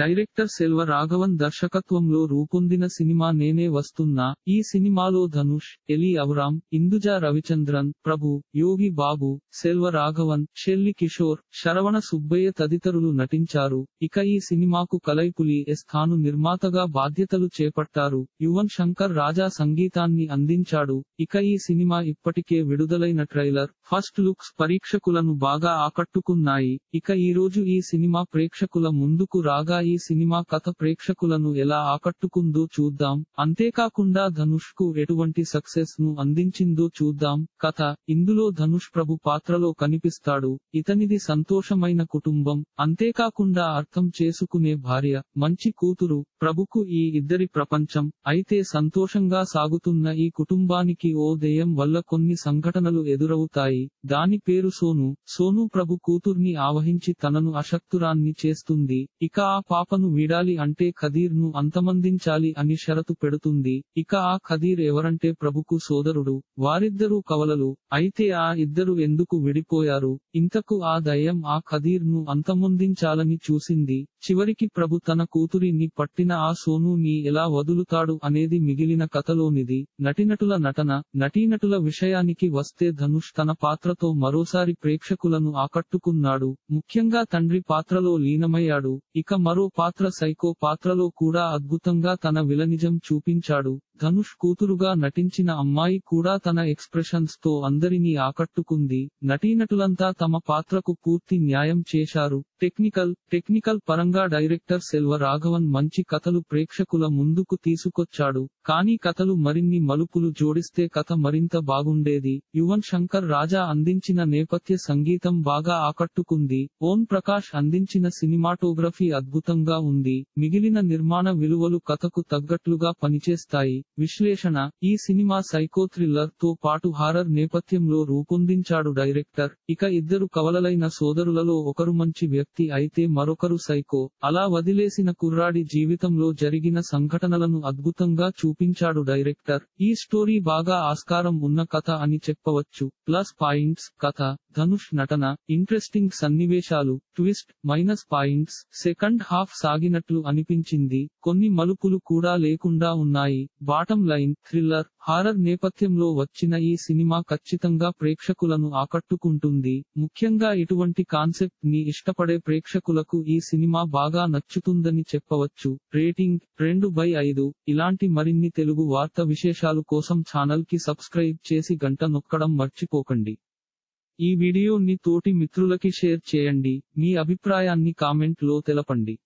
Director Selva Raghavan దర్శకత్వంలో రూపొందిన cinema నేనే వస్తున్నా. ఈ సినిమాలో ధనుష్, ఎలీ అవరామ్, ఇందుజా రవిచంద్రన్, ప్రభు, యోగి బాబు, సెల్వ రాఘవన్, షెల్లి కిషోర్, శరవణ సుబ్బయ్య తదితరులు నటించారు. ఇక ఈ సినిమాకు కలైపులి ఎస్ థాను నిర్మాతగా బాధ్యతలు చేపట్టారు. యువన్ శంకర్ రాజా సంగీతాన్ని అందించాడు. ఇక ఈ సినిమా ఇప్పటికే విడుదలైన ట్రైలర్, ఫస్ట్ లుక్స్ ప్రేక్షకులను బాగా ఆకట్టుకున్నాయి. ఇక ఈ రోజు ఈ సినిమా ప్రేక్షకుల ముందుకు రాగా ఈ సినిమా కథ ప్రేక్షకులను ఎలా ఆకట్టుకుందో చూద్దాం. అంతేకాకుండా ధనుష్ కు ఎటువంటి సక్సెస్ ను అందించిందో చూద్దాం. కథ: ఇందులో ధనుష్ ప్రభు పాత్రలో కనిపిస్తాడు. ఇతనిది సంతోషమైన కుటుంబం. అంతేకాకుండా అర్థం చేసుకునే భార్య, మంచి కూతురు. ప్రభుకు ఈ ఇద్దరి ప్రపంచం. అయితే సంతోషంగా సాగుతున్న ఈ కుటుంబానికి ఓ దెయ్యం వల్ల కొన్ని సంఘటనలు ఎదురవుతాయి. దాని పేరు సోను. సోను ప్రభు కూతుర్ని ఆవహించి తనను అశక్తురాన్ని చేస్తుంది. ఇక ఆ పాపను వీడాలి అంటే ఖదీర్ ను అంతమందించాలి అని షరతు పెడుతుంది. ఇక ఆ ఖదీర్ ఎవరంటే ప్రభుకు సోదరుడు. వారిద్దరూ కవలలు. అయితే ఆ ఇద్దరు ఎందుకు విడిపోయారు? ఇంతకు ఆ దయ్యం ఆ ఖదీర్ ను అంతమొందించాలని చూసింది. చివరికి ప్రభు తన కూతురిని పట్టిన ఆ సోనుని ఎలా వదులుతాడు అనేది మిగిలిన కథలోనిది. నటీనటుల నటన: నటీనటుల విషయానికి వస్తే ధనుష్ తన పాత్రతో మరోసారి ప్రేక్షకులను ఆకట్టుకున్నాడు. ముఖ్యంగా తండ్రి పాత్రలో లీనమయ్యాడు. ఇక మరో పాత్ర సైకో పాత్రలో కూడా అద్భుతంగా తన విలనిజం చూపించాడు. ధనుష్ కూతురుగా నటించిన అమ్మాయి కూడా తన ఎక్స్ప్రెషన్స్ తో అందరినీ ఆకట్టుకుంది. నటీనటులంతా తమ పాత్రకు పూర్తి న్యాయం చేశారు. టెక్నికల్ పరంగా డైరెక్టర్ సెల్వ రాఘవన్ మంచి కథలు ప్రేక్షకుల ముందుకు తీసుకొచ్చాడు. కానీ కథలు మరిన్ని మలుపులు జోడిస్తే కథ మరింత బాగుండేది. యువన్ శంకర్ రాజా అందించిన నేపథ్య సంగీతం బాగా ఆకట్టుకుంది. ఓం ప్రకాష్ అందించిన సినిమాటోగ్రఫీ అద్భుతంగా ఉంది. మిగిలిన నిర్మాణ విలువలు కథకు తగ్గట్లుగా పనిచేస్తాయి. విశ్లేషణ: ఈ సినిమా సైకో థ్రిల్లర్ తో పాటు హారర్ నేపథ్యంలో రూపొందించాడు డైరెక్టర్. ఇక ఇద్దరు కవలలైన సోదరులలో ఒకరు మంచి వ్యక్తి అయితే మరొకరు సైకో. అలా వదిలేసిన కుర్రాడి జీవితంలో జరిగిన సంఘటనలను అద్భుతంగా చూపించాడు డైరెక్టర్. ఈ స్టోరీ బాగా ఆస్కారం ఉన్న కథ అని చెప్పవచ్చు. ప్లస్ పాయింట్స్: కథ, ధనుష్ నటన, ఇంట్రెస్టింగ్ సన్నివేశాలు, twist. Minus points: second half సాగినట్లు అనిపించింది. కొన్ని మలుపులు కూడా లేకుండా ఉన్నాయి. బాటమ్ లైన్: థ్రిల్లర్, హారర్ నేపథ్యంలో వచ్చిన ఈ సినిమా ఖచ్చితంగా ప్రేక్షకులను ఆకట్టుకుంటుంది. ముఖ్యంగా ఇటువంటి కాన్సెప్ట్ ని ఇష్టపడే ప్రేక్షకులకు ఈ సినిమా బాగా నచ్చుతుందని చెప్పవచ్చు. రేటింగ్ 2/5. ఇలాంటి మరిన్ని తెలుగు వార్త విశేషాలు కోసం ఛానల్ కి సబ్స్క్రైబ్ చేసి గంట నొక్కడం మర్చిపోకండి. ఈ వీడియోని తోటి మిత్రులకి షేర్ చేయండి. మీ అభిప్రాయాన్ని కామెంట్ లో తెలపండి.